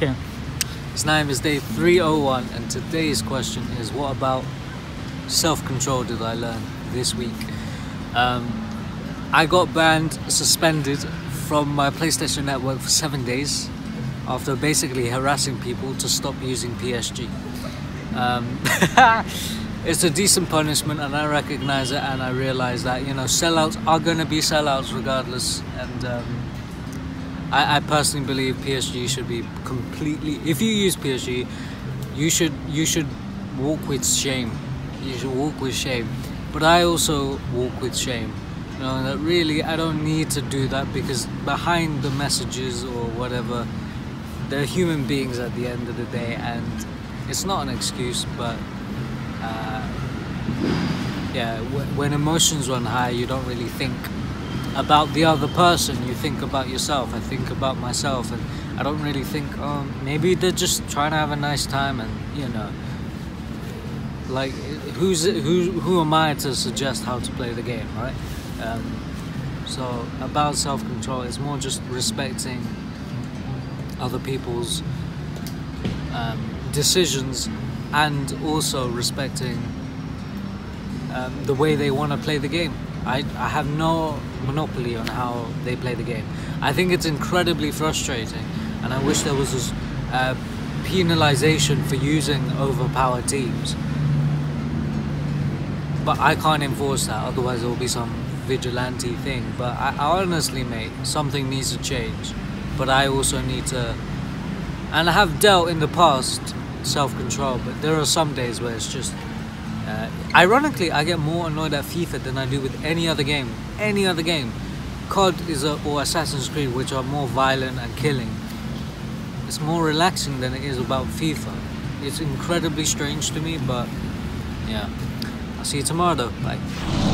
Okay, it's now is day 301 and today's question is, what about self-control did I learn this week? I got suspended from my PlayStation Network for 7 days after basically harassing people to stop using PSG. It's a decent punishment and I recognize it, and I realize that, you know, sellouts are going to be sellouts regardless, and I personally believe PSG should be completely, if you use PSG, you should walk with shame. You should walk with shame. But I also walk with shame. You know, that really I don't need to do that, because behind the messages or whatever, they're human beings at the end of the day, and it's not an excuse, but yeah, when emotions run high, you don't really think about the other person, you think about yourself. I think about myself, and I don't really think, oh, maybe they're just trying to have a nice time, and, you know, like, who am I to suggest how to play the game, right? So about self-control, it's more just respecting other people's decisions, and also respecting the way they want to play the game. I have no monopoly on how they play the game. I think it's incredibly frustrating, and I wish there was this penalization for using overpowered teams. But I can't enforce that, otherwise there will be some vigilante thing. But I honestly, mate, something needs to change. But I also need to, and I have dealt in the past, self-control, but there are some days where it's just, ironically, I get more annoyed at FIFA than I do with any other game. Any other game. COD or Assassin's Creed, which are more violent and killing, it's more relaxing than it is about FIFA. It's incredibly strange to me, but yeah. I'll see you tomorrow though. Bye.